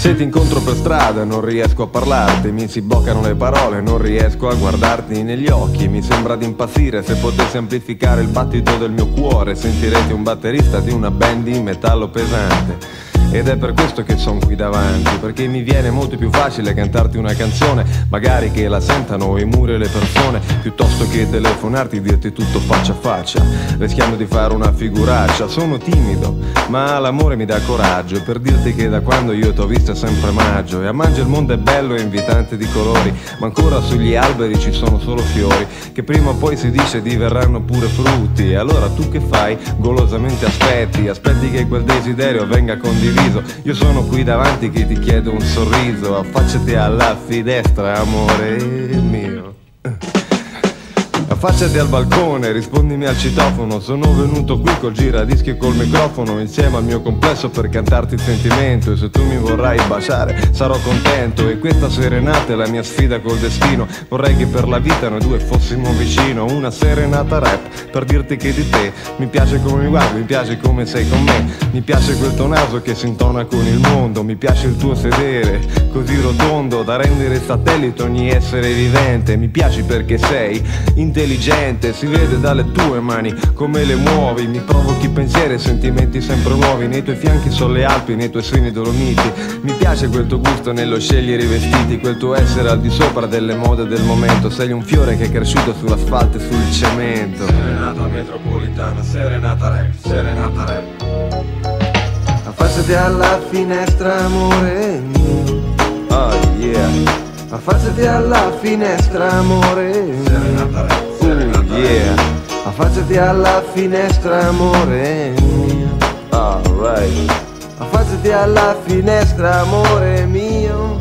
Se ti incontro per strada non riesco a parlarti, mi si bloccano le parole, non riesco a guardarti negli occhi. Mi sembra di impazzire, se potessi amplificare il battito del mio cuore sentirete un batterista di una band di metallo pesante. Ed è per questo che sono qui davanti, perché mi viene molto più facile cantarti una canzone, magari che la sentano i muri e le persone, piuttosto che telefonarti e dirti tutto faccia a faccia, rischiando di fare una figuraccia. Sono timido, ma l'amore mi dà coraggio per dirti che da quando io t'ho vista è sempre maggio. E a maggio il mondo è bello e invitante di colori, ma ancora sugli alberi ci sono solo fiori, che prima o poi si dice diverranno pure frutti. E allora tu che fai? Golosamente aspetti, aspetti che quel desiderio venga condiviso. Io sono qui davanti che ti chiedo un sorriso, affacciati alla finestra, amore mio. Affacciati al balcone, rispondimi al citofono. Sono venuto qui col giradischi e col microfono, insieme al mio complesso per cantarti il sentimento. E se tu mi vorrai baciare sarò contento. E questa serenata è la mia sfida col destino. Vorrei che per la vita noi due fossimo vicino. Una serenata rap per dirti che di te mi piace come mi guardi, mi piace come sei con me. Mi piace quel tuo naso che si intona con il mondo, mi piace il tuo sedere così rotondo da rendere satellite ogni essere vivente. Mi piaci perché sei intelligente, si vede dalle tue mani come le muovi, mi provochi pensieri e sentimenti sempre nuovi, nei tuoi fianchi sono le Alpi, nei tuoi seni Dolomiti. Mi piace quel tuo gusto nello scegliere i vestiti, quel tuo essere al di sopra delle mode del momento, sei un fiore che è cresciuto sull'asfalto e sul cemento. Serenata metropolitana, serenata rap, serenata rap. Affacciati alla finestra amore mio, oh yeah. Affacciati alla finestra amore mio, oh yeah. Affacciati alla finestra amore mio, alright. Affacciati alla finestra amore mio.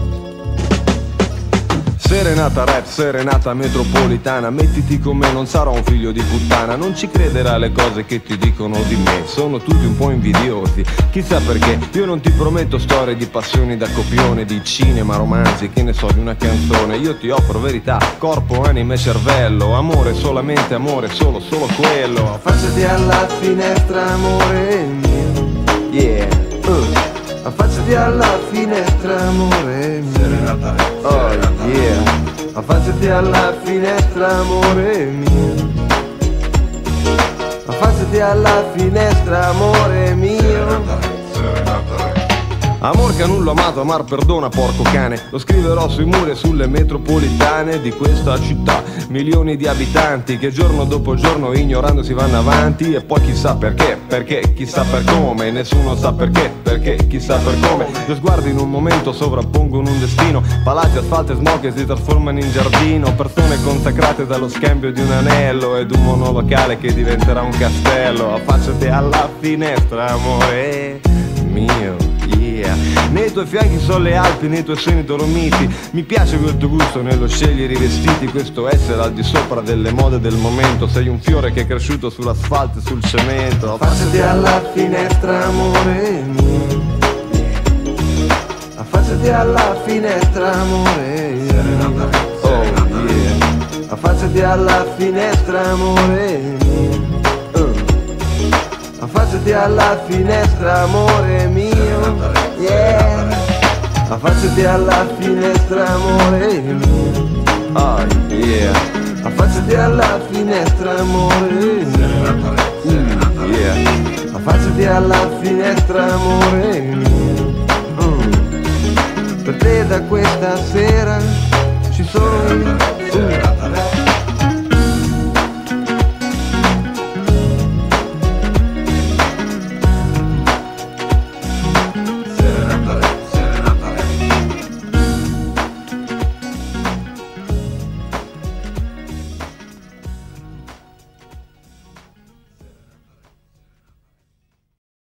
Serenata rap, serenata metropolitana, mettiti con me, non sarò un figlio di puttana, non ci crederà le cose che ti dicono di me, sono tutti un po' invidiosi, chissà perché. Io non ti prometto storie di passioni da copione, di cinema, romanzi, che ne so, di una canzone. Io ti offro verità, corpo, anima e cervello, amore, solamente amore, solo quello. Affacciati alla finestra amore mio, yeah. Affacciati alla finestra amore mio, serenata rap, oh yeah. Affacciati alla finestra amore mio, affacciati alla finestra amore mio, serenata rap, serenata rap. Amor che a nulla amato, amar perdona porco cane, lo scriverò sui muri e sulle metropolitane di questa città. Milioni di abitanti che giorno dopo giorno ignorandosi vanno avanti. E poi chissà perché, chissà per come, nessuno sa perché, chissà per come. Gli sguardi in un momento sovrappongono un destino, palazzi, asfalti e smog che si trasformano in giardino, persone consacrate dallo scambio di un anello ed un monolocale che diventerà un castello. Affacciati alla finestra amore mio. Nei tuoi fianchi sono le Alpi, nei tuoi seni Dolomiti. Mi piace quel tuo gusto nello scegliere i vestiti, questo essere al di sopra delle mode del momento, sei un fiore che è cresciuto sull'asfalto e sul cemento. Affacciati alla finestra amore mio, affacciati alla finestra amore mio, oh yeah. Affacciati alla finestra amore mio, affacciati alla finestra amore mio, yeah. Affacciati alla finestra amore mio, oh yeah. Affacciati alla finestra amore mio, yeah. Affacciati alla finestra amore mio, per te da questa sera ci sono.